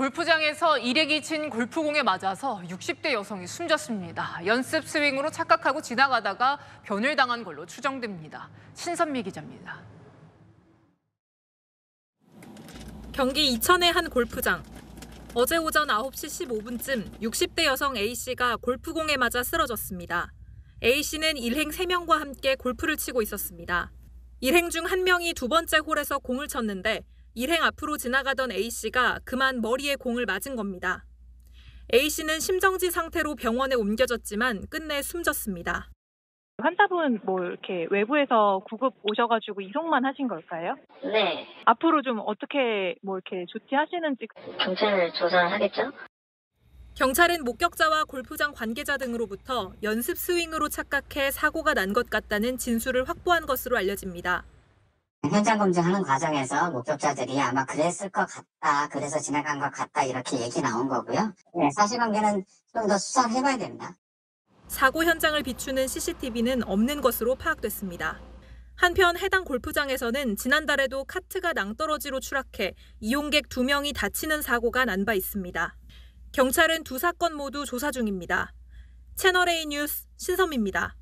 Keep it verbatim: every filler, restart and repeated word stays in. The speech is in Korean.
골프장에서 일액이 친 골프공에 맞아서 육십 대 여성이 숨졌습니다. 연습 스윙으로 착각하고 지나가다가 변을 당한 걸로 추정됩니다. 신선미 기자입니다. 경기 이천의 한 골프장. 어제 오전 아홉 시 십오 분쯤 육십 대 여성 A씨가 골프공에 맞아 쓰러졌습니다. A씨는 일행 세 명과 함께 골프를 치고 있었습니다. 일행 중 한 명이 두 번째 홀에서 공을 쳤는데 일행 앞으로 지나가던 A씨가 그만 머리에 공을 맞은 겁니다. A씨는 심정지 상태로 병원에 옮겨졌지만 끝내 숨졌습니다. 환자분 뭐 이렇게 외부에서 구급 오셔가지고 이송만 하신 걸까요? 네. 앞으로 좀 어떻게 뭐 이렇게 조치하시는지 경찰을 조사하겠죠? 경찰은 목격자와 골프장 관계자 등으로부터 연습 스윙으로 착각해 사고가 난 것 같다는 진술을 확보한 것으로 알려집니다. 현장 검증하는 과정에서 목격자들이 아마 그랬을 것 같다, 그래서 지나간 것 같다 이렇게 얘기 나온 거고요. 네, 사실관계는 좀 더 수사를 해봐야 됩니다. 사고 현장을 비추는 씨씨티비는 없는 것으로 파악됐습니다. 한편 해당 골프장에서는 지난달에도 카트가 낭떠러지로 추락해 이용객 두 명이 다치는 사고가 난 바 있습니다. 경찰은 두 사건 모두 조사 중입니다. 채널 에이 뉴스 신선미입니다.